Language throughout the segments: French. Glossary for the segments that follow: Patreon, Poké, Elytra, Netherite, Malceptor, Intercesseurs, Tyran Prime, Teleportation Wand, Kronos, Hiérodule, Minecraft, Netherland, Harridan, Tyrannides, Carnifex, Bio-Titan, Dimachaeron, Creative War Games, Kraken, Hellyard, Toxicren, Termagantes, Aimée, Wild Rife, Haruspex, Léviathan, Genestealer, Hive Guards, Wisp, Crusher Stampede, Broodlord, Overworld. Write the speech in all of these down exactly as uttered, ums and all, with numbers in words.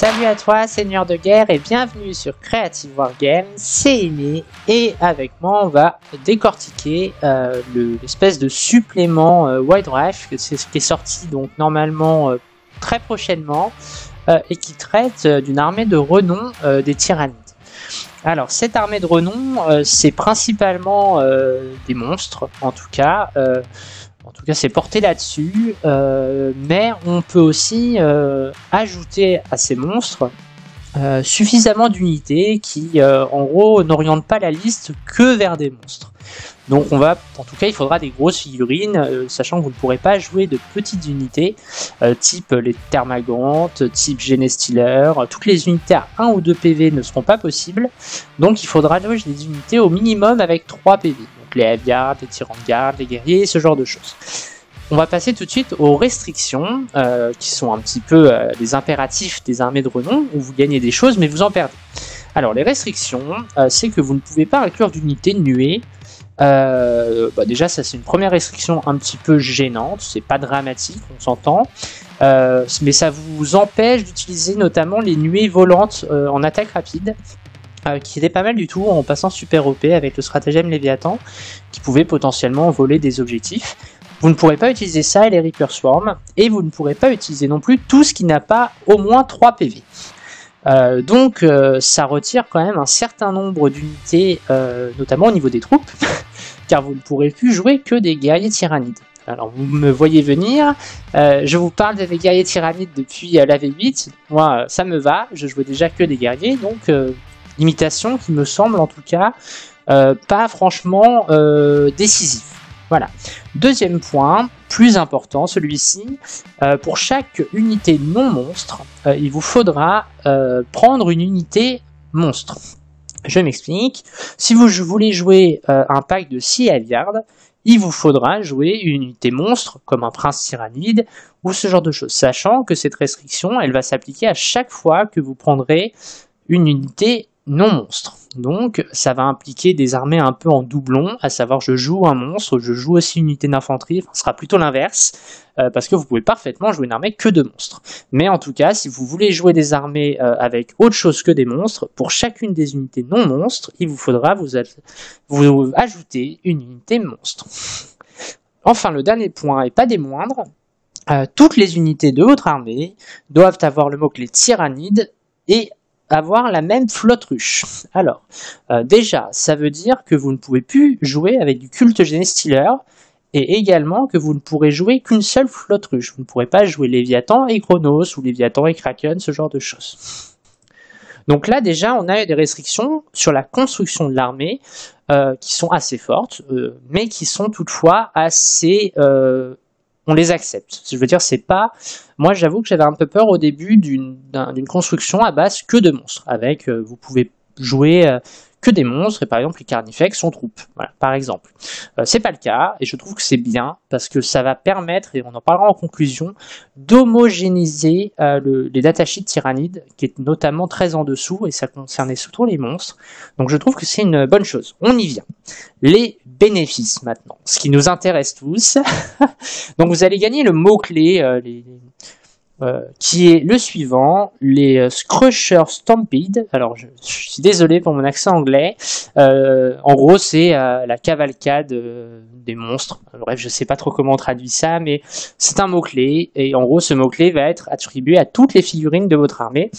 Salut à toi, seigneur de guerre, et bienvenue sur Creative War Games, c'est Aimé, et avec moi on va décortiquer euh, l'espèce de supplément euh, Wild Rife, c'est ce qui est sorti donc normalement euh, très prochainement, euh, et qui traite euh, d'une armée de renom euh, des Tyrannides. Alors cette armée de renom, euh, c'est principalement euh, des monstres, en tout cas. Euh, En tout cas, c'est porté là-dessus, euh, mais on peut aussi euh, ajouter à ces monstres euh, suffisamment d'unités qui, euh, en gros, n'orientent pas la liste que vers des monstres. Donc, on va, en tout cas, il faudra des grosses figurines, euh, sachant que vous ne pourrez pas jouer de petites unités, euh, type les Termagantes, type Genestealer. Toutes les unités à un ou deux P V ne seront pas possibles, donc il faudra loger des unités au minimum avec trois P V. Les Hive Guards, les Tyran Guards, les guerriers, ce genre de choses. On va passer tout de suite aux restrictions, euh, qui sont un petit peu euh, les impératifs des armées de renom, où vous gagnez des choses mais vous en perdez. Alors les restrictions, euh, c'est que vous ne pouvez pas inclure d'unité nuée. Euh, bah déjà ça c'est une première restriction un petit peu gênante, c'est pas dramatique, on s'entend, euh, mais ça vous empêche d'utiliser notamment les nuées volantes euh, en attaque rapide. Euh, qui était pas mal du tout en passant super O P avec le stratagème Léviathan qui pouvait potentiellement voler des objectifs. Vous ne pourrez pas utiliser ça et les Reaper Swarm, et vous ne pourrez pas utiliser non plus tout ce qui n'a pas au moins trois P V. Euh, donc euh, ça retire quand même un certain nombre d'unités, euh, notamment au niveau des troupes, car vous ne pourrez plus jouer que des guerriers tyrannides. Alors vous me voyez venir, euh, je vous parle des guerriers tyrannides depuis euh, la V huit, moi euh, ça me va, je jouais déjà que des guerriers, donc... Euh, limitation qui me semble en tout cas euh, pas franchement euh, décisive. Voilà. Deuxième point, plus important celui-ci, euh, pour chaque unité non monstre, euh, il vous faudra euh, prendre une unité monstre. Je m'explique, si vous voulez jouer euh, un pack de six Hellyard, il vous faudra jouer une unité monstre, comme un prince tyrannide, ou ce genre de choses, sachant que cette restriction, elle va s'appliquer à chaque fois que vous prendrez une unité non monstre. Donc ça va impliquer des armées un peu en doublon, à savoir je joue un monstre, je joue aussi une unité d'infanterie, enfin, ce sera plutôt l'inverse, euh, parce que vous pouvez parfaitement jouer une armée que de monstres. Mais en tout cas, si vous voulez jouer des armées euh, avec autre chose que des monstres, pour chacune des unités non monstres, il vous faudra vous, vous ajouter une unité monstre. Enfin, le dernier point, et pas des moindres, euh, toutes les unités de votre armée doivent avoir le mot-clé tyrannide et avoir la même flotte-ruche. Alors, euh, déjà, ça veut dire que vous ne pouvez plus jouer avec du culte Genestealer, et également que vous ne pourrez jouer qu'une seule flotte-ruche. Vous ne pourrez pas jouer Léviathan et Kronos, ou Léviathan et Kraken, ce genre de choses. Donc là, déjà, on a des restrictions sur la construction de l'armée, euh, qui sont assez fortes, euh, mais qui sont toutefois assez... Euh, on les accepte. Je veux dire, c'est pas... Moi, j'avoue que j'avais un peu peur au début d'une un, construction à base que de monstres. Avec, euh, vous pouvez jouer euh, que des monstres, et par exemple, les Carnifex sont troupes. Voilà, par exemple. Euh, c'est pas le cas, et je trouve que c'est bien, parce que ça va permettre, et on en parlera en conclusion, d'homogénéiser euh, le, les datasheets tyrannides, qui est notamment très en dessous, et ça concernait surtout les monstres. Donc, je trouve que c'est une bonne chose. On y vient. Les bénéfices, maintenant. Ce qui nous intéresse tous... Donc vous allez gagner le mot-clé euh, euh, qui est le suivant, les euh, Crusher Stampede. Alors je, je suis désolé pour mon accent anglais, euh, en gros c'est euh, la cavalcade euh, des monstres. Bref, je sais pas trop comment on traduit ça, mais c'est un mot-clé, et en gros ce mot-clé va être attribué à toutes les figurines de votre armée.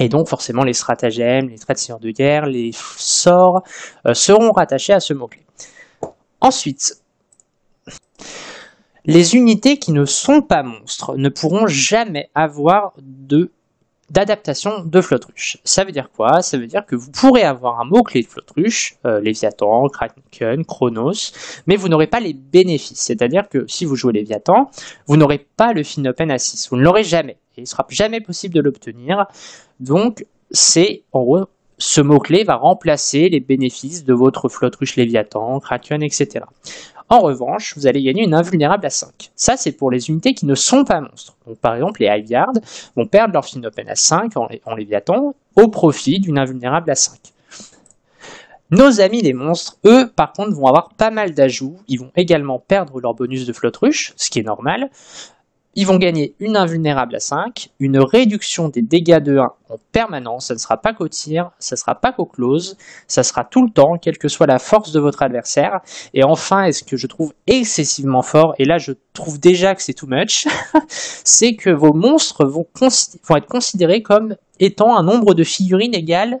Et donc forcément les stratagèmes, les traits de seigneur de guerre, les sorts euh, seront rattachés à ce mot-clé. Ensuite... Les unités qui ne sont pas monstres ne pourront jamais avoir de d'adaptation de flotte-ruche. Ça veut dire quoi? Ça veut dire que vous pourrez avoir un mot-clé de flotte-ruche, euh, Léviathan, Kraken, Kronos, mais vous n'aurez pas les bénéfices. C'est-à-dire que si vous jouez Léviathan, vous n'aurez pas le Finnopen à six. Vous ne l'aurez jamais. Et il ne sera jamais possible de l'obtenir. Donc, c'est en gros... Ce mot-clé va remplacer les bénéfices de votre flotte-ruche Léviathan, Kraken, et cetera. En revanche, vous allez gagner une invulnérable à cinq. Ça, c'est pour les unités qui ne sont pas monstres. Donc, par exemple, les Hive Guards vont perdre leur Finnopen à cinq en, en Léviathan au profit d'une invulnérable à cinq. Nos amis les monstres, eux, par contre, vont avoir pas mal d'ajouts. Ils vont également perdre leur bonus de flotte-ruche, ce qui est normal. Ils vont gagner une invulnérable à cinq, une réduction des dégâts de un en permanence, ça ne sera pas qu'au tir, ça ne sera pas qu'au close, ça sera tout le temps, quelle que soit la force de votre adversaire. Et enfin, et ce que je trouve excessivement fort, et là je trouve déjà que c'est too much, c'est que vos monstres vont, vont être considérés comme étant un nombre de figurines égal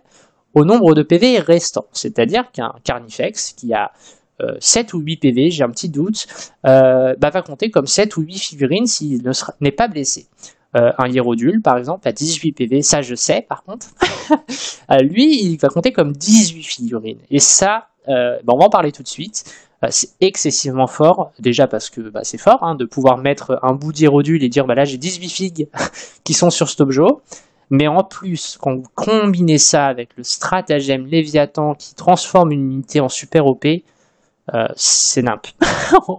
au nombre de P V restant. C'est-à-dire qu'un Carnifex qui a Euh, sept ou huit P V, j'ai un petit doute, euh, bah, va compter comme sept ou huit figurines s'il n'est pas blessé. Euh, un Hiérodule, par exemple, à dix-huit P V, ça je sais par contre, euh, lui il va compter comme dix-huit figurines. Et ça, euh, bah, on va en parler tout de suite, euh, c'est excessivement fort, déjà parce que bah, c'est fort hein, de pouvoir mettre un bout d'Hiérodule et dire bah, là j'ai dix-huit figues qui sont sur cet objet. Mais en plus, quand vous combinez ça avec le stratagème Léviathan qui transforme une unité en super O P, Euh, c'est nimp.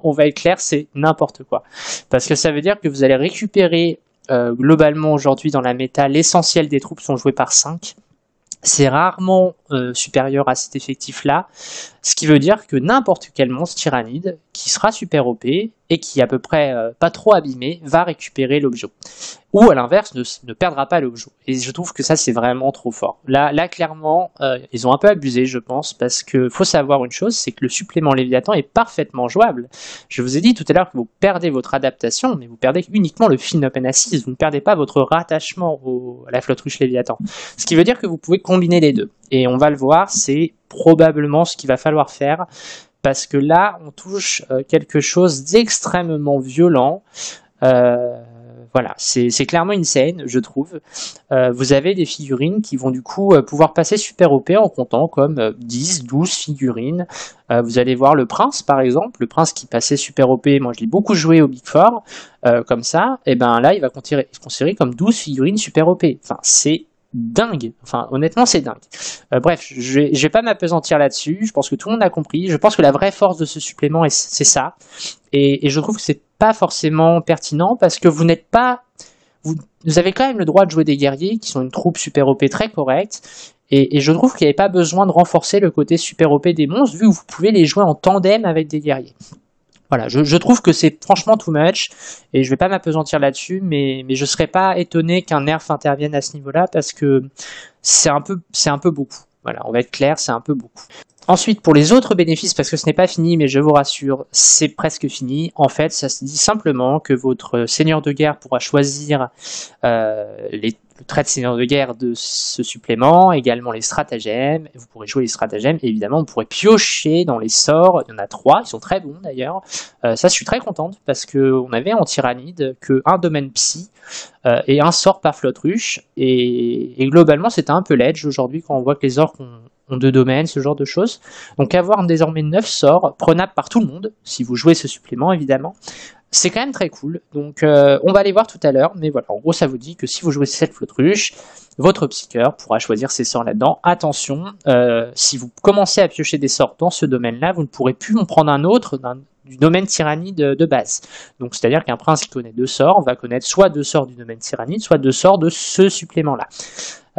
On va être clair, c'est n'importe quoi. Parce que ça veut dire que vous allez récupérer, euh, globalement aujourd'hui dans la méta, l'essentiel des troupes sont jouées par cinq. C'est rarement euh, supérieur à cet effectif-là. Ce qui veut dire que n'importe quel monstre tyrannide qui sera super O P et qui est à peu près euh, pas trop abîmé va récupérer l'objet. Ou à l'inverse, ne, ne perdra pas l'objet. Et je trouve que ça, c'est vraiment trop fort. Là, là clairement, euh, ils ont un peu abusé, je pense, parce qu'il faut savoir une chose, c'est que le supplément Léviathan est parfaitement jouable. Je vous ai dit tout à l'heure que vous perdez votre adaptation, mais vous perdez uniquement le phénomène assise. Vous ne perdez pas votre rattachement au, à la flotruche Léviathan. Ce qui veut dire que vous pouvez combiner les deux. Et on va le voir, c'est probablement ce qu'il va falloir faire, parce que là, on touche quelque chose d'extrêmement violent. Euh, voilà, c'est clairement insane, je trouve. Euh, vous avez des figurines qui vont du coup pouvoir passer super O P en comptant comme dix, douze figurines. Euh, vous allez voir le prince, par exemple. Le prince qui passait super O P, moi je l'ai beaucoup joué au Big Four, euh, comme ça. Et bien là, il va se considérer comme douze figurines super O P. Enfin, c'est dingue, enfin honnêtement c'est dingue. Euh, bref, je vais, je vais pas m'apesantir là-dessus, je pense que tout le monde a compris, je pense que la vraie force de ce supplément c'est ça, et, et je trouve que c'est pas forcément pertinent parce que vous n'êtes pas, vous, vous avez quand même le droit de jouer des guerriers qui sont une troupe super O P très correcte, et, et je trouve qu'il n'y avait pas besoin de renforcer le côté super O P des monstres vu que vous pouvez les jouer en tandem avec des guerriers. Voilà, je, je trouve que c'est franchement too much, et je vais pas m'apesantir là-dessus, mais, mais je serais pas étonné qu'un nerf intervienne à ce niveau-là, parce que c'est un peu, c'est un peu beaucoup. Voilà, on va être clair, c'est un peu beaucoup. Ensuite, pour les autres bénéfices, parce que ce n'est pas fini, mais je vous rassure, c'est presque fini. En fait, ça se dit simplement que votre seigneur de guerre pourra choisir euh, les, le trait de seigneur de guerre de ce supplément, également les stratagèmes. Vous pourrez jouer les stratagèmes, et évidemment, vous pourrez piocher dans les sorts. Il y en a trois, ils sont très bons d'ailleurs. Euh, ça, je suis très contente, parce qu'on avait en Tyrannide qu'un domaine psy euh, et un sort par flotruche. Et, et globalement, c'était un peu l'edge aujourd'hui, quand on voit que les orques ont ont deux domaines, ce genre de choses. Donc avoir désormais neuf sorts, prenables par tout le monde, si vous jouez ce supplément évidemment, c'est quand même très cool. Donc euh, on va les voir tout à l'heure, mais voilà, en gros ça vous dit que si vous jouez cette flotruche, votre psycheur pourra choisir ses sorts là-dedans. Attention, euh, si vous commencez à piocher des sorts dans ce domaine-là, vous ne pourrez plus en prendre un autre d'un du domaine tyrannide de base. Donc c'est-à-dire qu'un prince qui connaît deux sorts va connaître soit deux sorts du domaine tyrannide, soit deux sorts de ce supplément-là.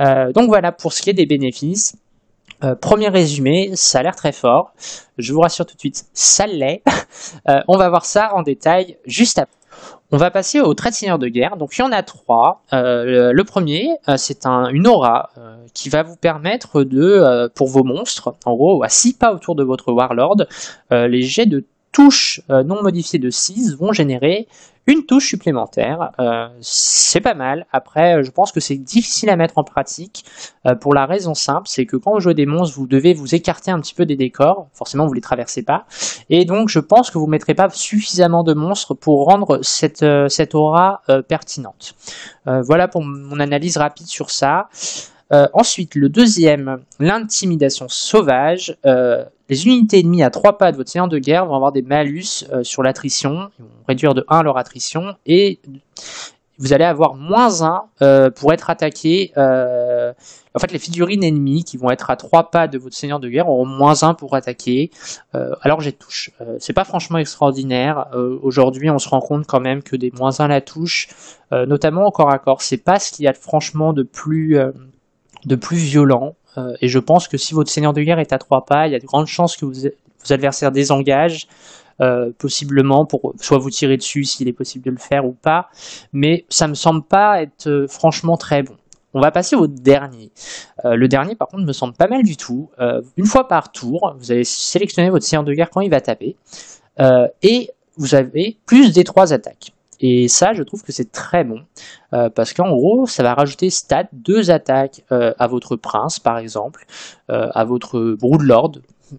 Euh, donc voilà pour ce qui est des bénéfices. Euh, premier résumé, ça a l'air très fort, je vous rassure tout de suite, ça l'est, euh, on va voir ça en détail juste après. On va passer au trait de seigneur de guerre, donc il y en a trois. Euh, le premier, euh, c'est un, une aura euh, qui va vous permettre de, euh, pour vos monstres, en gros à six pas autour de votre warlord, euh, les jets de touches euh, non modifiées de six vont générer une touche supplémentaire, euh, c'est pas mal. Après, je pense que c'est difficile à mettre en pratique euh, pour la raison simple, c'est que quand vous jouez des monstres, vous devez vous écarter un petit peu des décors, forcément vous les traversez pas, et donc je pense que vous ne mettrez pas suffisamment de monstres pour rendre cette, euh, cette aura euh, pertinente. Euh, voilà pour mon analyse rapide sur ça. Euh, ensuite, le deuxième, l'intimidation sauvage. Euh, les unités ennemies à trois pas de votre seigneur de guerre vont avoir des malus euh, sur l'attrition. Ils vont réduire de un leur attrition. Et vous allez avoir moins un euh, pour être attaqué. Euh, en fait, les figurines ennemies qui vont être à trois pas de votre seigneur de guerre auront moins un pour attaquer. Euh, alors, j'ai touche. Euh, c'est pas franchement extraordinaire. Euh, Aujourd'hui, on se rend compte quand même que des moins un la touche, euh, notamment au corps à corps. C'est pas ce qu'il y a de, franchement de plus... Euh, de plus violent, euh, et je pense que si votre seigneur de guerre est à trois pas, il y a de grandes chances que vous, vos adversaires désengagent, euh, possiblement, pour soit vous tirer dessus s'il est possible de le faire ou pas, mais ça me semble pas être euh, franchement très bon. On va passer au dernier. Euh, le dernier, par contre, me semble pas mal du tout. Euh, une fois par tour, vous allez sélectionner votre seigneur de guerre quand il va taper, euh, et vous avez plus des trois attaques. Et ça, je trouve que c'est très bon, euh, parce qu'en gros, ça va rajouter stat deux attaques euh, à votre prince, par exemple, euh, à votre Broodlord.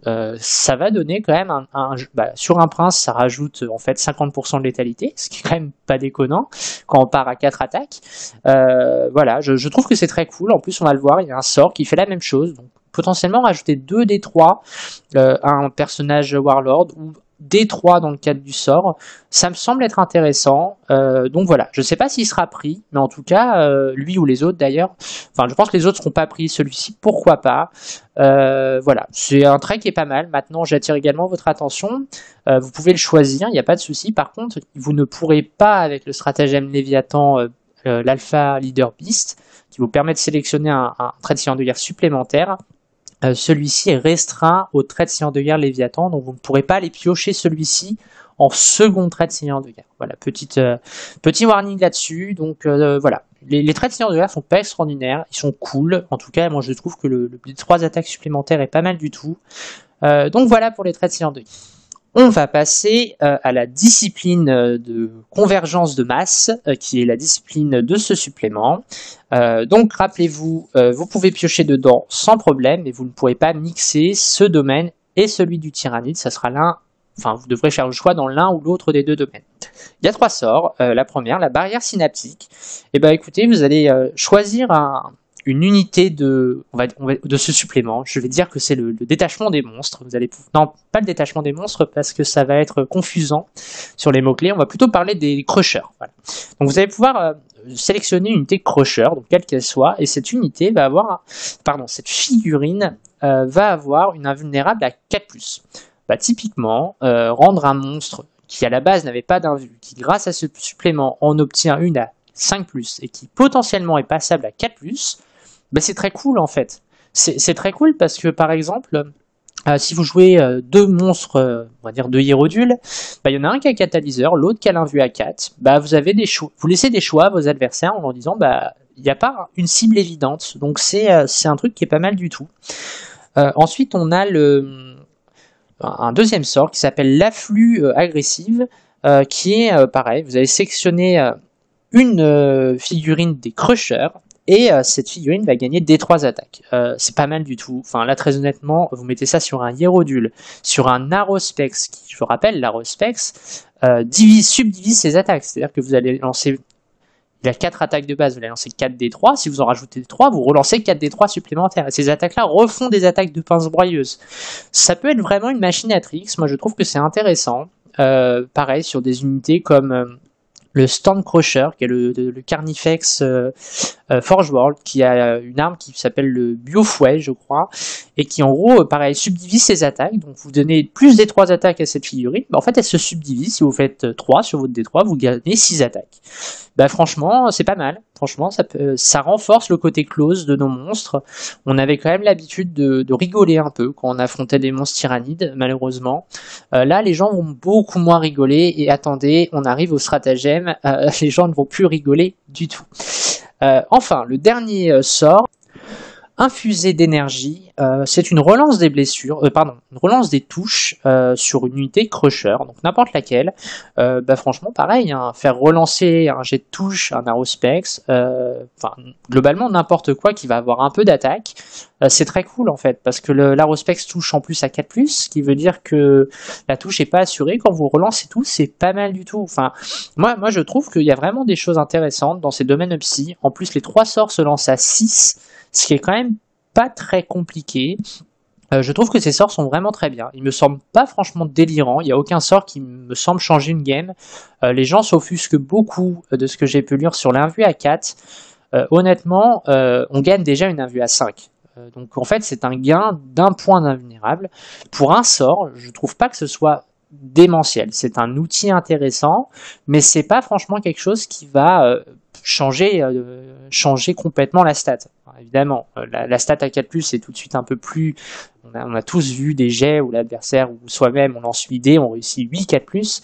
Euh, ça va donner quand même, un, un bah, sur un prince, ça rajoute en fait cinquante pour cent de létalité, ce qui est quand même pas déconnant, quand on part à quatre attaques. Euh, voilà, je, je trouve que c'est très cool. En plus, on va le voir, il y a un sort qui fait la même chose, donc potentiellement rajouter deux D trois euh, à un personnage Warlord, ou D trois dans le cadre du sort, ça me semble être intéressant, euh, donc voilà, je ne sais pas s'il sera pris, mais en tout cas, euh, lui ou les autres d'ailleurs, enfin je pense que les autres ne seront pas pris, celui-ci pourquoi pas, euh, voilà, c'est un trait qui est pas mal. Maintenant j'attire également votre attention, euh, vous pouvez le choisir, il n'y a pas de souci, par contre vous ne pourrez pas avec le stratagème Léviathan, euh, euh, l'Alpha Leader Beast, qui vous permet de sélectionner un, un trait de science de guerre supplémentaire. Euh, celui-ci est restreint au trait de seigneur de guerre Léviathan, donc vous ne pourrez pas aller piocher celui-ci en second trait de seigneur de guerre. Voilà, petite, euh, petit warning là-dessus. Donc euh, voilà, les, les traits de seigneur de guerre sont pas extraordinaires, ils sont cool. En tout cas, moi je trouve que le, le, les trois attaques supplémentaires est pas mal du tout. Euh, donc voilà pour les traits de seigneur de guerre. On va passer euh, à la discipline euh, de convergence de masse, euh, qui est la discipline de ce supplément. Euh, donc rappelez-vous, euh, vous pouvez piocher dedans sans problème, mais vous ne pourrez pas mixer ce domaine et celui du tyrannide. Ça sera l'un, enfin vous devrez faire le choix dans l'un ou l'autre des deux domaines. Il y a trois sorts. Euh, la première, la barrière synaptique. Et ben écoutez, vous allez euh, choisir un... une unité de, on va, on va, de ce supplément, je vais dire que c'est le, le détachement des monstres, vous allez, non pas le détachement des monstres parce que ça va être confusant sur les mots-clés, on va plutôt parler des crushers. Voilà. Donc vous allez pouvoir euh, sélectionner une unité crusher, donc quelle qu'elle soit, et cette unité va avoir, pardon, cette figurine euh, va avoir une invulnérable à quatre plus. Bah, typiquement, euh, rendre un monstre qui à la base n'avait pas d'invulnérable, qui grâce à ce supplément en obtient une à cinq plus et qui potentiellement est passable à quatre plus, ben c'est très cool en fait, c'est très cool parce que par exemple, euh, si vous jouez euh, deux monstres, euh, on va dire deux Hiérodule, ben il y en a un qui a catalyseur, l'autre qui a l'invu à quatre, ben vous, avez des choix, vous laissez des choix à vos adversaires en leur disant ben, il n'y a pas une cible évidente, donc c'est euh, un truc qui est pas mal du tout. Euh, ensuite on a le, un deuxième sort qui s'appelle l'afflux euh, agressive, euh, qui est euh, pareil, vous allez sélectionner euh, une euh, figurine des crushers, et euh, cette figurine va gagner des trois attaques. Euh, c'est pas mal du tout. Enfin là très honnêtement, vous mettez ça sur un Hiérodule, sur un Haruspex, qui je vous rappelle, l'Haruspex euh, divise, subdivise ses attaques. C'est-à-dire que vous allez lancer, il y a quatre attaques de base, vous allez lancer quatre D trois, si vous en rajoutez trois, vous relancez quatre D trois supplémentaires. Et ces attaques-là refont des attaques de pince broyeuse. Ça peut être vraiment une machine à tricks, moi je trouve que c'est intéressant. Euh, pareil sur des unités comme... Euh, le Stand Crusher, qui est le, le, le Carnifex euh, euh, Forge World, qui a une arme qui s'appelle le Bio-Fouet, je crois, et qui en gros, pareil, subdivise ses attaques, donc vous donnez plus des trois attaques à cette figurine, bah, en fait elle se subdivise, si vous faites trois sur votre D trois, vous gagnez six attaques. Bah, franchement, c'est pas mal, franchement, ça, peut, ça renforce le côté close de nos monstres, on avait quand même l'habitude de, de rigoler un peu quand on affrontait des monstres tyrannides, malheureusement, euh, là les gens vont beaucoup moins rigoler, et attendez, on arrive au stratagème. Euh, les gens ne vont plus rigoler du tout. Euh, enfin, le dernier euh, sort, infusé d'énergie, euh, c'est une relance des blessures, euh, pardon, une relance des touches euh, sur une unité crusher, donc n'importe laquelle. Euh, bah, franchement, pareil, hein, faire relancer un jet de touche, un Haruspex, euh, enfin, globalement n'importe quoi qui va avoir un peu d'attaque, euh, c'est très cool en fait, parce que l'Haruspex touche en plus à quatre plus, ce qui veut dire que la touche n'est pas assurée, quand vous relancez tout, c'est pas mal du tout. Enfin, moi, moi je trouve qu'il y a vraiment des choses intéressantes dans ces domaines psy, en plus les trois sorts se lancent à six, ce qui est quand même pas très compliqué. Euh, je trouve que ces sorts sont vraiment très bien. Ils me semblent pas franchement délirants. Il n'y a aucun sort qui me semble changer une game. Euh, les gens s'offusquent beaucoup de ce que j'ai pu lire sur l'invue à quatre. Euh, honnêtement, euh, on gagne déjà une invue à cinq. Euh, donc en fait, c'est un gain d'un point d'invulnérable. Pour un sort, je trouve pas que ce soit démentiel. C'est un outil intéressant, mais c'est pas franchement quelque chose qui va... Euh, changer, euh, changer complètement la stat. Alors, évidemment, euh, la, la stat à quatre plus est tout de suite un peu plus, On a, on a tous vu des jets où l'adversaire ou soi-même on lance huit dés, on réussit huit quatre plus.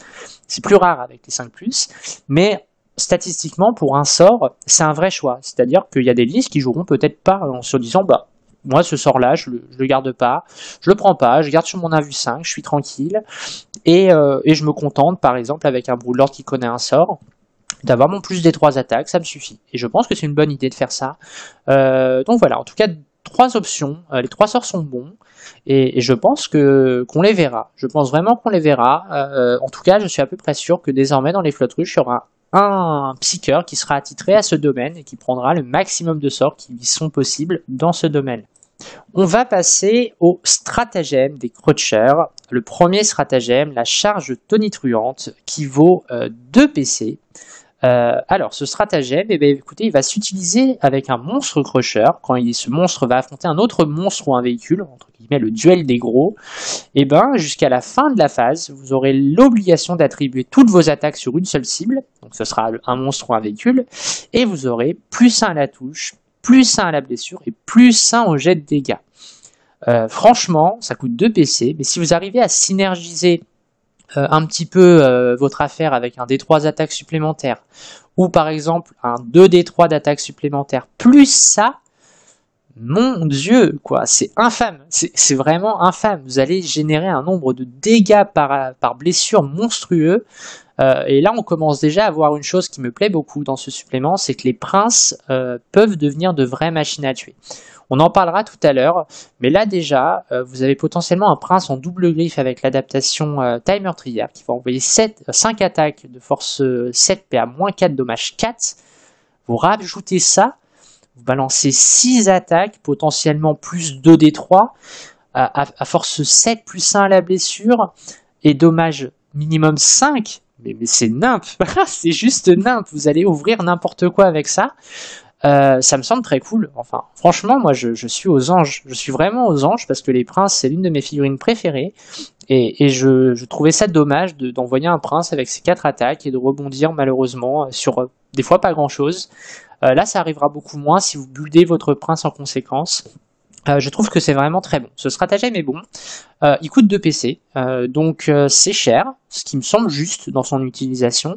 C'est plus rare avec les cinq plus, mais statistiquement pour un sort, c'est un vrai choix. C'est-à-dire qu'il y a des listes qui joueront peut-être pas en se disant bah moi ce sort-là, je le, je le garde pas, je le prends pas, je garde sur mon un vu cinq, je suis tranquille et, euh, et je me contente par exemple avec un Broodlord qui connaît un sort d'avoir mon plus des trois attaques, ça me suffit. Et je pense que c'est une bonne idée de faire ça. Euh, donc voilà, en tout cas, trois options, euh, les trois sorts sont bons, et, et je pense que qu'on les verra. Je pense vraiment qu'on les verra. Euh, en tout cas, je suis à peu près sûr que désormais, dans les Flottruches, il y aura un, un psycheur qui sera attitré à ce domaine et qui prendra le maximum de sorts qui lui sont possibles dans ce domaine. On va passer au stratagème des Crutchers. Le premier stratagème, la charge tonitruante, qui vaut euh, deux P C. Euh, alors, ce stratagème, eh bien, écoutez, il va s'utiliser avec un monstre crusher. Quand il, ce monstre va affronter un autre monstre ou un véhicule, entre guillemets le duel des gros, eh ben, jusqu'à la fin de la phase, vous aurez l'obligation d'attribuer toutes vos attaques sur une seule cible, donc ce sera un monstre ou un véhicule, et vous aurez plus un à la touche, plus un à la blessure et plus un au jet de dégâts. Euh, franchement, ça coûte deux P C, mais si vous arrivez à synergiser Euh, un petit peu euh, votre affaire avec un D trois attaque supplémentaire ou par exemple un deux D trois d'attaque supplémentaire plus ça, mon dieu quoi, c'est infâme, c'est vraiment infâme. Vous allez générer un nombre de dégâts par, par blessure monstrueux. Euh, et là on commence déjà à voir une chose qui me plaît beaucoup dans ce supplément, c'est que les princes euh, peuvent devenir de vraies machines à tuer. On en parlera tout à l'heure, mais là déjà, euh, vous avez potentiellement un prince en double griffe avec l'adaptation euh, Timer Trier qui va envoyer cinq attaques de force sept P A moins quatre dommage quatre. Vous rajoutez ça, vous balancez six attaques, potentiellement plus deux D trois, à, à, à force sept plus un à la blessure, et dommage minimum cinq. Mais, mais c'est nimp, c'est juste nimp, vous allez ouvrir n'importe quoi avec ça. Euh, ça me semble très cool, enfin franchement moi je, je suis aux anges, je suis vraiment aux anges parce que les princes c'est l'une de mes figurines préférées et, et je, je trouvais ça dommage d'envoyer de, un prince avec ses quatre attaques et de rebondir malheureusement sur des fois pas grand chose. Euh, là ça arrivera beaucoup moins si vous buildez votre prince en conséquence. Euh, je trouve que c'est vraiment très bon. Ce stratagème est bon. Euh, il coûte deux P C, euh, donc euh, c'est cher, ce qui me semble juste dans son utilisation.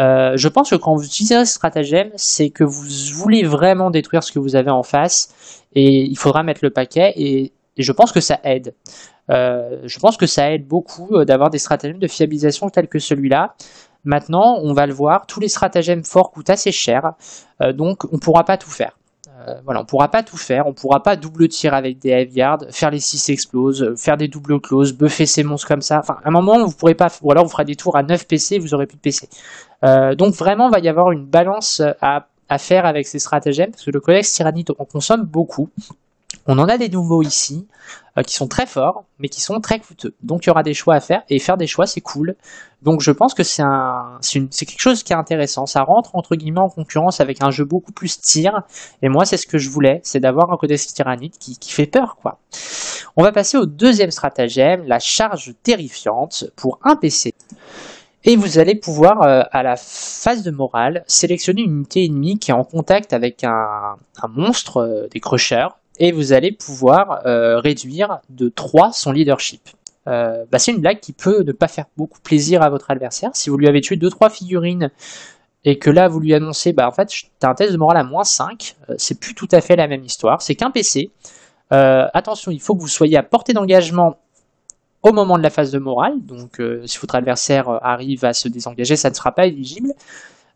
Euh, je pense que quand vous utilisez ce stratagème, c'est que vous voulez vraiment détruire ce que vous avez en face, et il faudra mettre le paquet, et, et je pense que ça aide. Euh, je pense que ça aide beaucoup d'avoir des stratagèmes de fiabilisation tels que celui-là. Maintenant, on va le voir, tous les stratagèmes forts coûtent assez cher, euh, donc on ne pourra pas tout faire. Euh, voilà, on ne pourra pas tout faire, on ne pourra pas double tir avec des Hive Guards, faire les six exploses, faire des doubles closes, buffer ces monstres comme ça. Enfin, à un moment, vous pourrez pas, ou alors vous ferez des tours à neuf P C et vous n'aurez plus de P C. Euh, donc vraiment, il va y avoir une balance à, à faire avec ces stratagèmes, parce que le codex Tyrannide, on consomme beaucoup. On en a des nouveaux ici, euh, qui sont très forts, mais qui sont très coûteux. Donc il y aura des choix à faire, et faire des choix, c'est cool. Donc je pense que c'est un, c'est quelque chose qui est intéressant. Ça rentre, entre guillemets, en concurrence avec un jeu beaucoup plus tir. Et moi, c'est ce que je voulais, c'est d'avoir un codex Tyrannide qui, qui fait peur, quoi. On va passer au deuxième stratagème, la charge terrifiante pour un P C. Et vous allez pouvoir, euh, à la phase de morale, sélectionner une unité ennemie qui est en contact avec un, un monstre, euh, des crushers. Et vous allez pouvoir euh, réduire de trois son leadership. Euh, bah c'est une blague qui peut ne pas faire beaucoup plaisir à votre adversaire. Si vous lui avez tué deux trois figurines et que là vous lui annoncez bah en fait t'as un test de morale à moins cinq, euh, c'est plus tout à fait la même histoire, c'est qu'un P C. Euh, attention, il faut que vous soyez à portée d'engagement au moment de la phase de morale, donc euh, si votre adversaire arrive à se désengager, ça ne sera pas éligible.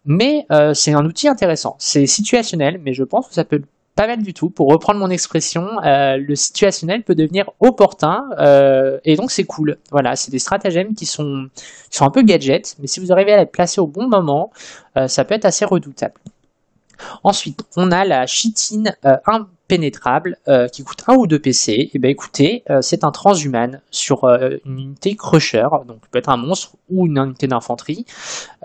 Mais euh, c'est un outil intéressant, c'est situationnel, mais je pense que ça peut pas mal du tout, pour reprendre mon expression, euh, le situationnel peut devenir opportun, euh, et donc c'est cool. Voilà, c'est des stratagèmes qui sont, qui sont un peu gadgets, mais si vous arrivez à les placer au bon moment, euh, ça peut être assez redoutable. Ensuite, on a la chitine euh, impénétrable, euh, qui coûte un ou deux P C. Et bien écoutez, euh, c'est un transhumane sur euh, une unité crusher, donc peut être un monstre ou une unité d'infanterie,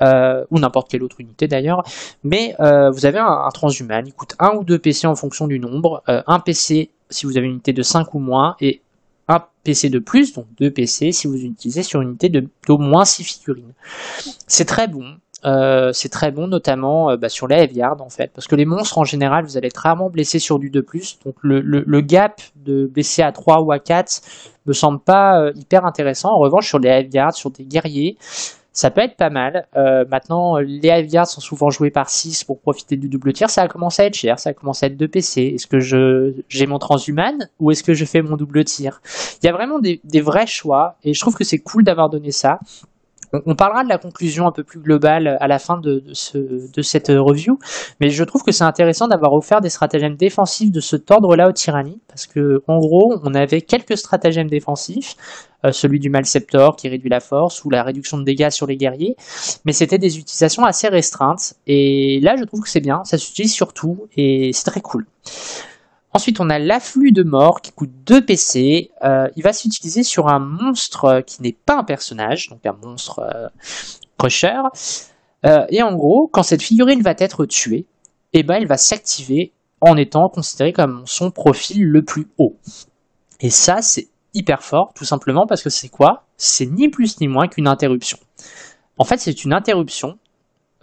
euh, ou n'importe quelle autre unité d'ailleurs. Mais euh, vous avez un, un transhumane, il coûte un ou deux P C en fonction du nombre, euh, un P C si vous avez une unité de cinq ou moins, et un P C de plus, donc deux P C si vous utilisez sur une unité d'au moins six figurines. C'est très bon, Euh, c'est très bon notamment euh, bah, sur les Hellyard en fait, parce que les monstres en général vous allez être rarement blessés sur du deux plus, donc le, le, le gap de blessés à trois ou à quatre me semble pas euh, hyper intéressant. En revanche sur les Hellyard, sur des guerriers, ça peut être pas mal. Euh, maintenant les Hellyard sont souvent joués par six pour profiter du double tir, ça a commencé à être cher, ça a commencé à être deux P C. Est-ce que je j'ai mon transhumane ou est-ce que je fais mon double tir? Il y a vraiment des, des vrais choix et je trouve que c'est cool d'avoir donné ça. On parlera de la conclusion un peu plus globale à la fin de, de, ce, de cette review, mais je trouve que c'est intéressant d'avoir offert des stratagèmes défensifs de ce ordre-là aux tyrannies, parce que en gros, on avait quelques stratagèmes défensifs, euh, celui du Malceptor qui réduit la force, ou la réduction de dégâts sur les guerriers, mais c'était des utilisations assez restreintes, et là je trouve que c'est bien, ça s'utilise surtout, et c'est très cool. Ensuite, on a l'afflux de mort qui coûte deux P C. Euh, il va s'utiliser sur un monstre qui n'est pas un personnage, donc un monstre euh, crusher. Euh, et en gros, quand cette figurine va être tuée, eh ben, elle va s'activer en étant considérée comme son profil le plus haut. Et ça, c'est hyper fort, tout simplement parce que c'est quoi? C'est ni plus ni moins qu'une interruption. En fait, c'est une interruption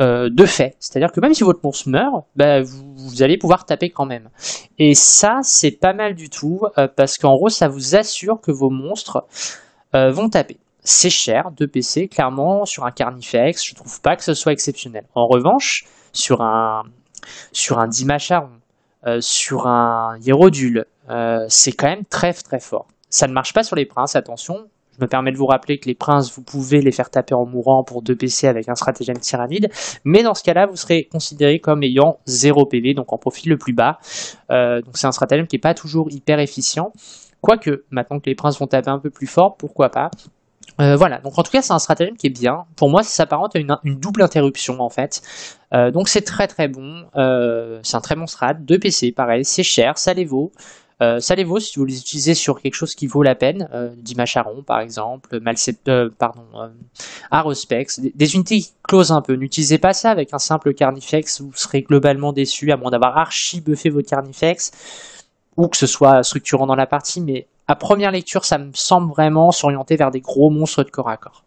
Euh, de fait, c'est-à-dire que même si votre monstre meurt, bah, vous, vous allez pouvoir taper quand même. Et ça, c'est pas mal du tout, euh, parce qu'en gros, ça vous assure que vos monstres euh, vont taper. C'est cher, deux P C, clairement, sur un Carnifex, je trouve pas que ce soit exceptionnel. En revanche, sur un, sur un Dimachaeron, euh, sur un Hiérodule, euh, c'est quand même très très fort. Ça ne marche pas sur les princes, attention. Je me permets de vous rappeler que les princes, vous pouvez les faire taper en mourant pour deux P C avec un stratagème tyrannide. Mais dans ce cas-là, vous serez considéré comme ayant zéro P V, donc en profil le plus bas. Euh, donc c'est un stratagème qui n'est pas toujours hyper efficient. Quoique, maintenant que les princes vont taper un peu plus fort, pourquoi pas. Euh, voilà, donc en tout cas, c'est un stratagème qui est bien. Pour moi, ça s'apparente à une, une double interruption, en fait. Euh, donc c'est très très bon. Euh, c'est un très bon strat. deux P C, pareil, c'est cher, ça les vaut. Euh, ça les vaut si vous les utilisez sur quelque chose qui vaut la peine, euh, Dimachaeron par exemple, Malcept, euh, pardon, euh, Haruspex, des, des unités qui closent un peu. N'utilisez pas ça avec un simple Carnifex, vous serez globalement déçu, à moins d'avoir archi-buffé vos Carnifex, ou que ce soit structurant dans la partie, mais à première lecture, ça me semble vraiment s'orienter vers des gros monstres de corps à corps.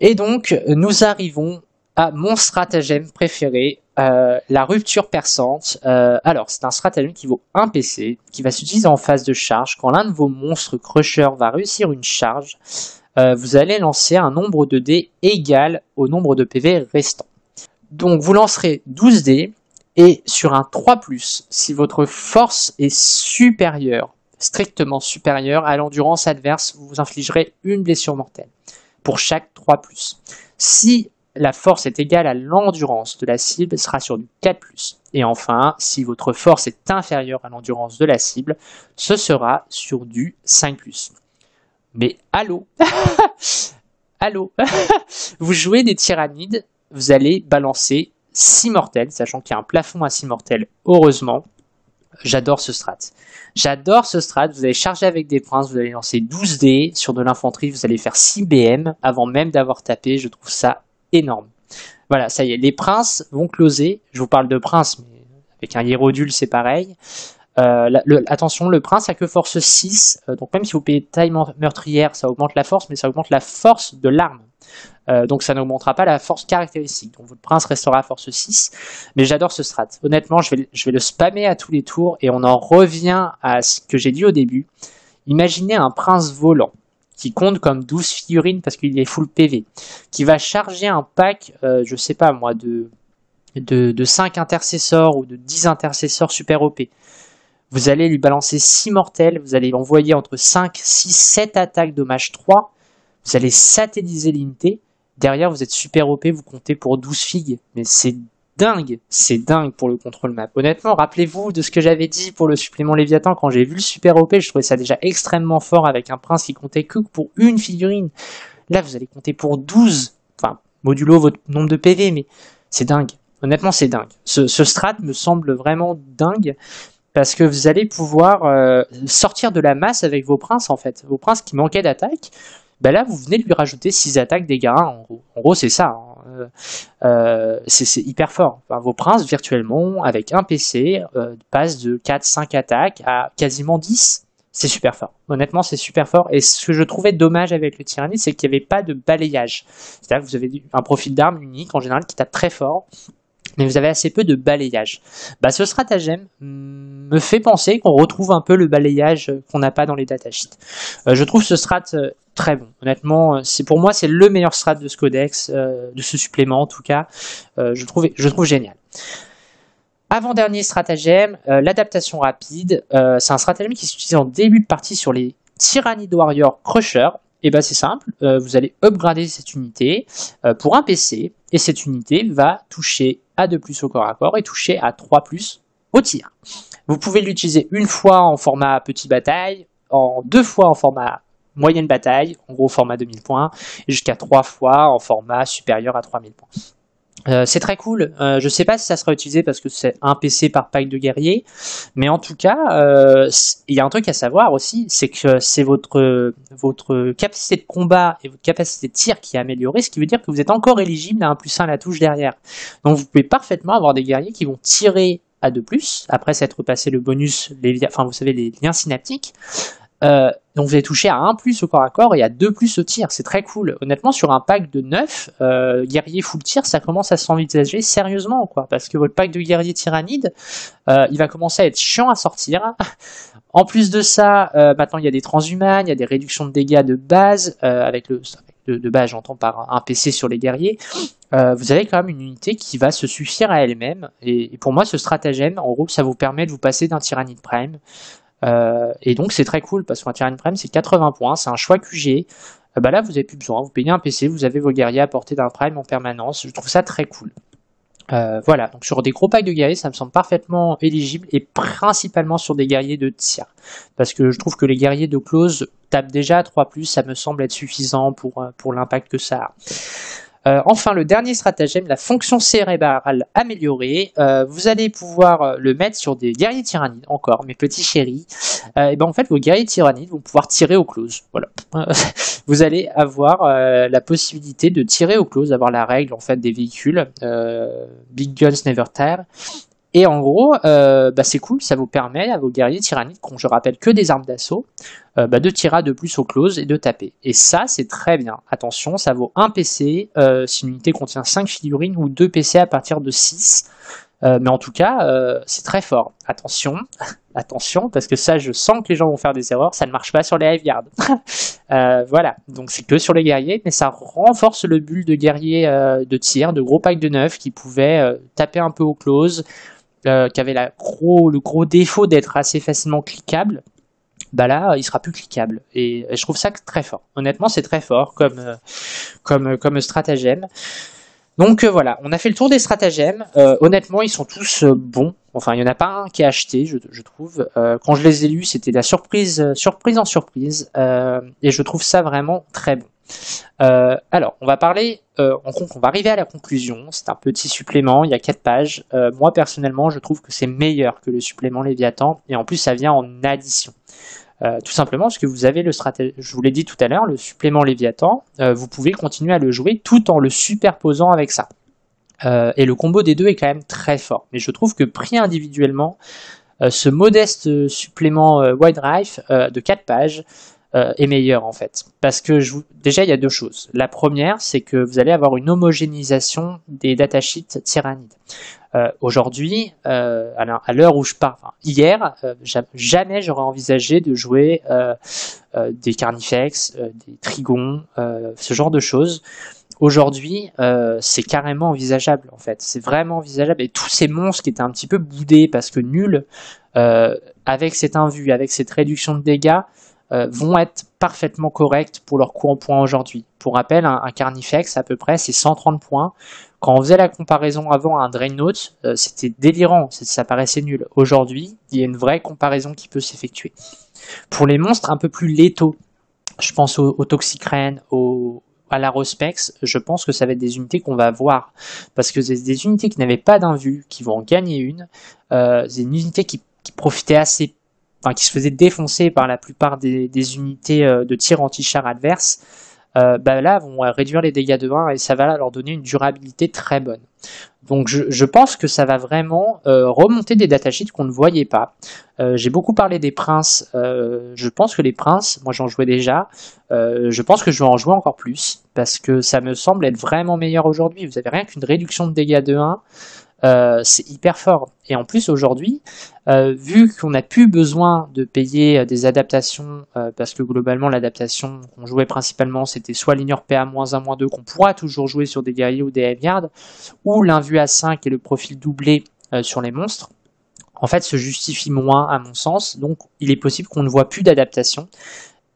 Et donc, nous arrivons à mon stratagème préféré, Euh, la rupture perçante. Euh, alors c'est un stratagème qui vaut un P C, qui va s'utiliser en phase de charge. Quand l'un de vos monstres crusher va réussir une charge, euh, vous allez lancer un nombre de dés égal au nombre de P V restant. Donc vous lancerez douze dés, et sur un trois plus, si votre force est supérieure, strictement supérieure à l'endurance adverse, vous infligerez une blessure mortelle pour chaque trois plus. Si la force est égale à l'endurance de la cible, sera sur du quatre plus. Et enfin, si votre force est inférieure à l'endurance de la cible, ce sera sur du cinq plus. Mais allô Allô Vous jouez des tyrannides, vous allez balancer six mortels, sachant qu'il y a un plafond à six mortels, heureusement. J'adore ce strat. J'adore ce strat. Vous allez charger avec des princes, vous allez lancer douze dés. Sur de l'infanterie, vous allez faire six B M avant même d'avoir tapé. Je trouve ça énorme. Voilà, ça y est, les princes vont closer. Je vous parle de prince, mais avec un hiérodule, c'est pareil. Euh, le, attention, le prince a que force six, euh, donc même si vous payez taille meurtrière, ça augmente la force, mais ça augmente la force de l'arme. Euh, donc ça n'augmentera pas la force caractéristique. Donc votre prince restera à force six, mais j'adore ce strat. Honnêtement, je vais, je vais le spammer à tous les tours, et on en revient à ce que j'ai dit au début. Imaginez un prince volant qui compte comme douze figurines parce qu'il est full P V, qui va charger un pack, euh, je sais pas moi, de, de, de cinq intercesseurs ou de dix intercesseurs super O P. Vous allez lui balancer six mortels, vous allez envoyer entre cinq, six, sept attaques dommage trois, vous allez satelliser l'unité, derrière vous êtes super O P, vous comptez pour douze figues, mais c'est dingue, c'est dingue pour le contrôle map. Honnêtement, rappelez-vous de ce que j'avais dit pour le supplément Léviathan, quand j'ai vu le super O P, je trouvais ça déjà extrêmement fort avec un prince qui comptait que pour une figurine. Là, vous allez compter pour douze, enfin, modulo votre nombre de P V, mais c'est dingue. Honnêtement, c'est dingue. Ce, ce strat me semble vraiment dingue, parce que vous allez pouvoir euh, sortir de la masse avec vos princes, en fait. Vos princes qui manquaient d'attaque, ben là, vous venez de lui rajouter six attaques dégâts, hein, en gros. En gros, c'est ça, hein. Euh, euh, c'est hyper fort. Enfin, vos princes, virtuellement, avec un P C, euh, passent de quatre cinq attaques à quasiment dix. c'est super fort. Honnêtement, c'est super fort. Et ce que je trouvais dommage avec le Tyrannid, c'est qu'il n'y avait pas de balayage. C'est-à-dire que vous avez un profil d'arme unique, en général, qui tape très fort, mais vous avez assez peu de balayage. Bah, ce stratagème me fait penser qu'on retrouve un peu le balayage qu'on n'a pas dans les datasheets. Euh, je trouve ce strat euh, très bon. Honnêtement, pour moi, c'est le meilleur strat de ce codex, euh, de ce supplément en tout cas. Euh, je, trouve, je trouve génial. Avant-dernier stratagème, euh, l'adaptation rapide. Euh, c'est un stratagème qui s'utilise en début de partie sur les Tyrannid Warriors Crusher. Et bien c'est simple, euh, vous allez upgrader cette unité euh, pour un P C. Et cette unité va toucher à deux plus au corps à corps et toucher à trois plus au tir. Vous pouvez l'utiliser une fois en format petite bataille, en deux fois en format moyenne bataille, en gros format deux mille points, et jusqu'à trois fois en format supérieur à trois mille points. Euh, c'est très cool, euh, je sais pas si ça sera utilisé parce que c'est un P C par pack de guerrier, mais en tout cas, euh, il y a un truc à savoir aussi, c'est que c'est votre, votre capacité de combat et votre capacité de tir qui est améliorée, ce qui veut dire que vous êtes encore éligible à un plus un à la touche derrière. Donc vous pouvez parfaitement avoir des guerriers qui vont tirer à deux plus, après s'être passé le bonus, les, enfin vous savez, les liens synaptiques. Euh, donc vous allez toucher à un plus au corps à corps et à deux plus au tir, c'est très cool. Honnêtement, sur un pack de neuf, euh, guerrier full tir, ça commence à s'envisager sérieusement, quoi, parce que votre pack de guerrier tyrannide, euh, il va commencer à être chiant à sortir. En plus de ça, euh, maintenant il y a des transhumanes, il y a des réductions de dégâts de base, euh, avec le de, de base j'entends par un P C sur les guerriers, euh, vous avez quand même une unité qui va se suffire à elle-même, et, et pour moi ce stratagème, en gros, ça vous permet de vous passer d'un Tyrannid Prime. Euh, et donc c'est très cool parce qu'un Tyran Prime c'est quatre-vingts points, c'est un choix Q G. Euh, bah là vous n'avez plus besoin, vous payez un P C, vous avez vos guerriers à portée d'un Prime en permanence, je trouve ça très cool. Euh, voilà, donc sur des gros packs de guerriers ça me semble parfaitement éligible et principalement sur des guerriers de tir. Parce que je trouve que les guerriers de close tapent déjà à trois plus, ça me semble être suffisant pour, pour l'impact que ça a. Euh, enfin, le dernier stratagème, la fonction cérébrale améliorée, euh, vous allez pouvoir le mettre sur des guerriers tyrannides, encore, mes petits chéris. Euh, et ben en fait, vos guerriers tyrannides vont pouvoir tirer au close. Voilà. Vous allez avoir euh, la possibilité de tirer au close, avoir la règle en fait des véhicules, euh, big guns never tire. Et en gros, euh, bah c'est cool, ça vous permet à vos guerriers tyrannides, qu'on je rappelle que des armes d'assaut, euh, bah de tirer à deux plus au close et de taper. Et ça, c'est très bien. Attention, ça vaut un P C euh, si une unité contient cinq figurines ou deux P C à partir de six. Euh, mais en tout cas, euh, c'est très fort. Attention, attention, parce que ça, je sens que les gens vont faire des erreurs. Ça ne marche pas sur les Hive Guards. euh, voilà, donc c'est que sur les guerriers, mais ça renforce le bulle de guerriers euh, de tir, de gros packs de neuf qui pouvaient euh, taper un peu au close. Euh, qui avait la gros, le gros défaut d'être assez facilement cliquable, bah là, il sera plus cliquable. Et, et je trouve ça très fort. Honnêtement, c'est très fort comme, euh, comme, comme stratagème. Donc euh, voilà, on a fait le tour des stratagèmes. Euh, honnêtement, ils sont tous euh, bons. Enfin, il n'y en a pas un qui est acheté, je, je trouve. Euh, quand je les ai lus, c'était la surprise, euh, surprise en surprise. Euh, et je trouve ça vraiment très bon. Euh, alors, on va parler, euh, on, on va arriver à la conclusion. C'est un petit supplément, il y a quatre pages. Euh, moi, personnellement, je trouve que c'est meilleur que le supplément Léviathan. Et en plus, ça vient en addition. Euh, tout simplement parce que vous avez le stratagème, je vous l'ai dit tout à l'heure, le supplément Léviathan, euh, vous pouvez continuer à le jouer tout en le superposant avec ça. Euh, et le combo des deux est quand même très fort. Mais je trouve que pris individuellement, euh, ce modeste supplément euh, Wild Rife euh, de quatre pages euh, est meilleur en fait. Parce que je vous... déjà il y a deux choses. La première, c'est que vous allez avoir une homogénéisation des datasheets tyrannides. Euh, Aujourd'hui, euh, à l'heure où je parle, enfin, hier, euh, jamais j'aurais envisagé de jouer euh, euh, des Carnifex, euh, des Trigons, euh, ce genre de choses. Aujourd'hui, euh, c'est carrément envisageable en fait. C'est vraiment envisageable. Et tous ces monstres qui étaient un petit peu boudés parce que nuls, euh, avec cette invue, avec cette réduction de dégâts, euh, vont être parfaitement corrects pour leur coût en points aujourd'hui. Pour rappel, un, un Carnifex à peu près c'est cent trente points. Quand on faisait la comparaison avant à un Drainote, euh, c'était délirant, ça paraissait nul. Aujourd'hui, il y a une vraie comparaison qui peut s'effectuer. Pour les monstres un peu plus létaux, je pense aux au Toxicren, au, à l'Haruspex, je pense que ça va être des unités qu'on va voir. Parce que c'est des unités qui n'avaient pas d'invue, qui vont en gagner une. Euh, c'est une unité qui, qui profitait assez peu, enfin, qui se faisait défoncer par la plupart des, des unités de tir anti-char adverse. euh, bah là vont réduire les dégâts de un et ça va leur donner une durabilité très bonne. Donc je, je pense que ça va vraiment euh, remonter des datasheets qu'on ne voyait pas. Euh, J'ai beaucoup parlé des princes, euh, je pense que les princes, moi j'en jouais déjà, euh, je pense que je vais en jouer encore plus, parce que ça me semble être vraiment meilleur aujourd'hui. Vous avez rien qu'une réduction de dégâts de un, euh, c'est hyper fort. Et en plus aujourd'hui, euh, vu qu'on n'a plus besoin de payer des adaptations, euh, parce que globalement l'adaptation qu'on jouait principalement c'était soit l'ignore P A moins un moins deux qu'on pourra toujours jouer sur des guerriers ou des Hellyard, ou l'invue à cinq et le profil doublé euh, sur les monstres, en fait se justifie moins à mon sens, donc il est possible qu'on ne voit plus d'adaptation.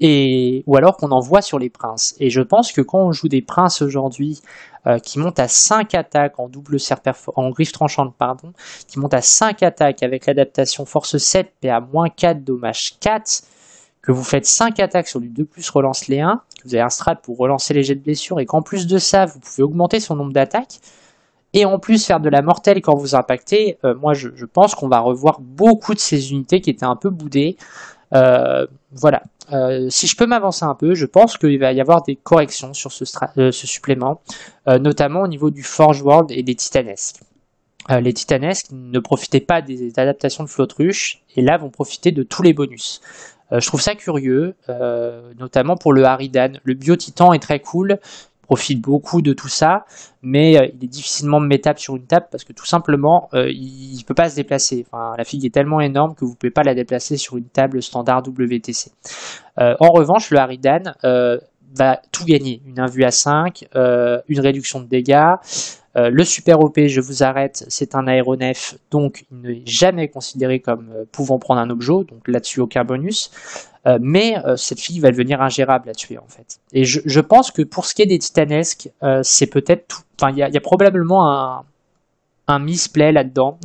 Et, ou alors qu'on en voit sur les princes. Et je pense que quand on joue des princes aujourd'hui euh, qui montent à cinq attaques en double serpent, en griffe tranchante, pardon, qui montent à cinq attaques avec l'adaptation force sept, P A moins quatre, dommage quatre, que vous faites cinq attaques sur du deux plus relance les un, que vous avez un strat pour relancer les jets de blessure, et qu'en plus de ça, vous pouvez augmenter son nombre d'attaques, et en plus faire de la mortelle quand vous impactez, euh, moi je, je pense qu'on va revoir beaucoup de ces unités qui étaient un peu boudées. Euh, voilà, euh, si je peux m'avancer un peu, je pense qu'il va y avoir des corrections sur ce, euh, ce supplément, euh, notamment au niveau du Forge World et des titanesques. Euh, les titanesques ne profitaient pas des adaptations de Flotruche et là vont profiter de tous les bonus. Euh, je trouve ça curieux, euh, notamment pour le Harridan. Le Bio-Titan est très cool, profite beaucoup de tout ça, mais euh, il est difficilement métable sur une table parce que tout simplement euh, il ne peut pas se déplacer. Enfin, la figue est tellement énorme que vous ne pouvez pas la déplacer sur une table standard W T C. Euh, en revanche, le Harridan euh, va tout gagner. Une invue à cinq, euh, une réduction de dégâts. Euh, le super O P, je vous arrête, c'est un aéronef, donc il n'est jamais considéré comme euh, pouvant prendre un objet, donc là-dessus aucun bonus. Euh, mais euh, cette fille va devenir ingérable à tuer en fait. Et je, je pense que pour ce qui est des titanesques, euh, c'est peut-être tout. Enfin, il y, y a probablement un, un misplay là-dedans.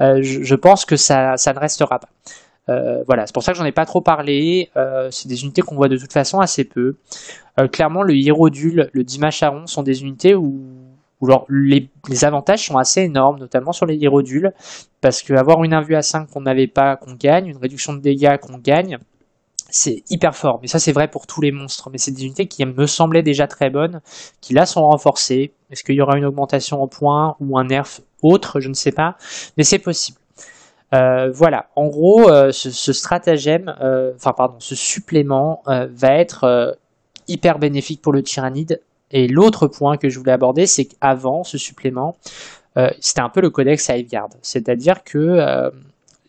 Euh, je, je pense que ça, ça ne restera pas. Euh, voilà, c'est pour ça que j'en ai pas trop parlé. Euh, c'est des unités qu'on voit de toute façon assez peu. Euh, clairement, le Hiérodule, le Dimachaeron sont des unités où, où leur, les, les avantages sont assez énormes, notamment sur les Hiérodules, parce qu'avoir une invue à cinq qu'on n'avait pas, qu'on gagne, une réduction de dégâts qu'on gagne, c'est hyper fort, mais ça c'est vrai pour tous les monstres, mais c'est des unités qui me semblaient déjà très bonnes, qui là sont renforcées. Est-ce qu'il y aura une augmentation en points ou un nerf autre, je ne sais pas, mais c'est possible. Euh, voilà, en gros, euh, ce, ce stratagème, euh, enfin pardon, ce supplément euh, va être euh, hyper bénéfique pour le Tyrannide. Et l'autre point que je voulais aborder, c'est qu'avant ce supplément, euh, c'était un peu le codex Hive Guard, c'est-à-dire que... Euh,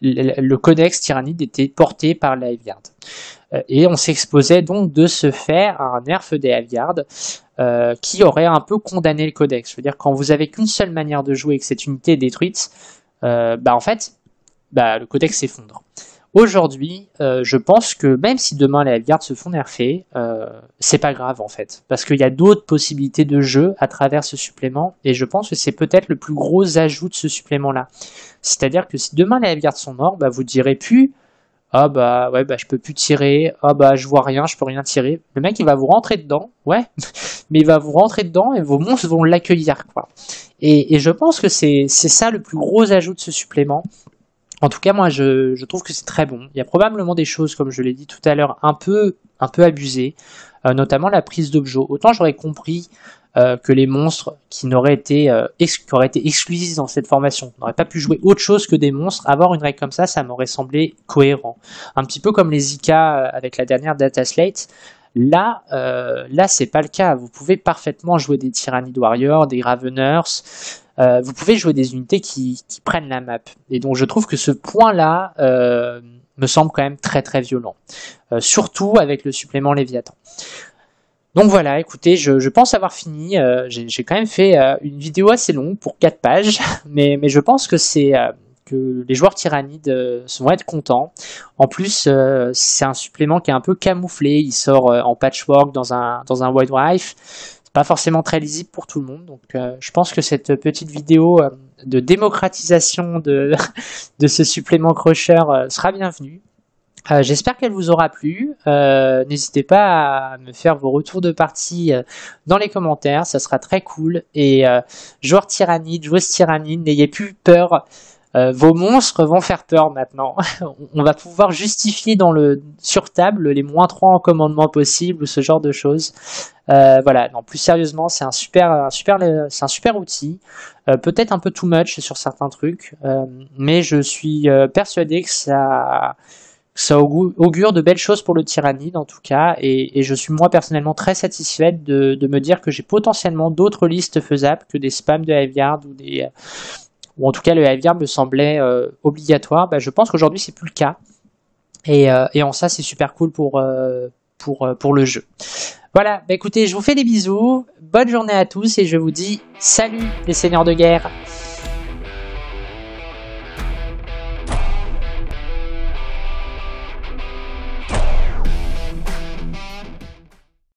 le codex Tyrannide était porté par la Hive Guard. Et on s'exposait donc de se faire à un nerf des Hive Guard euh, qui aurait un peu condamné le codex. Je veux dire, quand vous avez qu'une seule manière de jouer et que cette unité est détruite, euh, bah en fait, bah, le codex s'effondre. Aujourd'hui, euh, je pense que même si demain les Hive Guard se font nerfer, euh, c'est pas grave en fait, parce qu'il y a d'autres possibilités de jeu à travers ce supplément, et je pense que c'est peut-être le plus gros ajout de ce supplément-là. C'est-à-dire que si demain les Hive Guard sont morts, bah, vous direz plus « Ah bah ouais, bah je peux plus tirer, ah bah je vois rien, je peux rien tirer ». Le mec il va vous rentrer dedans, ouais, mais il va vous rentrer dedans et vos monstres vont l'accueillir, quoi. Et, et je pense que c'est ça le plus gros ajout de ce supplément. En tout cas, moi, je, je trouve que c'est très bon. Il y a probablement des choses, comme je l'ai dit tout à l'heure, un peu, un peu abusées, euh, notamment la prise d'objets. Autant j'aurais compris euh, que les monstres qui n'auraient été, euh, qui auraient été exclusifs dans cette formation, n'auraient pas pu jouer autre chose que des monstres, avoir une règle comme ça, ça m'aurait semblé cohérent. Un petit peu comme les I K A avec la dernière Data Slate. Là, euh, là c'est pas le cas. Vous pouvez parfaitement jouer des Tyrannid Warriors, des Raveners. Euh, vous pouvez jouer des unités qui, qui prennent la map. Et donc je trouve que ce point-là euh, me semble quand même très très violent. Euh, surtout avec le supplément Léviathan. Donc voilà, écoutez, je, je pense avoir fini. Euh, j'ai quand même fait euh, une vidéo assez longue pour quatre pages. Mais, mais je pense que c'est... Euh, que les joueurs tyrannides euh, vont être contents. En plus, euh, c'est un supplément qui est un peu camouflé. Il sort euh, en patchwork dans un, dans un Wild Rife. C'est pas forcément très lisible pour tout le monde. Donc, euh, je pense que cette petite vidéo euh, de démocratisation de, de ce supplément Crusher euh, sera bienvenue. Euh, J'espère qu'elle vous aura plu. Euh, N'hésitez pas à me faire vos retours de partie euh, dans les commentaires. Ça sera très cool. Et euh, joueurs tyrannides, joueuses tyrannides, n'ayez plus peur Euh, vos monstres vont faire peur maintenant. On va pouvoir justifier dans le sur table les moins trois en commandement possible, ce genre de choses. Euh, voilà, non, plus sérieusement, c'est un super, un super, c'est un super outil. Euh, peut-être un peu too much sur certains trucs, euh, mais je suis euh, persuadé que ça, que ça augure de belles choses pour le Tyrannide en tout cas. Et, et je suis moi personnellement très satisfaite de, de me dire que j'ai potentiellement d'autres listes faisables que des spams de Hive Guard ou des... Euh, ou en tout cas le Hive Guard me semblait euh, obligatoire. Bah, je pense qu'aujourd'hui c'est plus le cas, et, euh, et en ça c'est super cool pour, euh, pour, euh, pour le jeu. Voilà, bah, écoutez, je vous fais des bisous, bonne journée à tous, et je vous dis salut les seigneurs de guerre.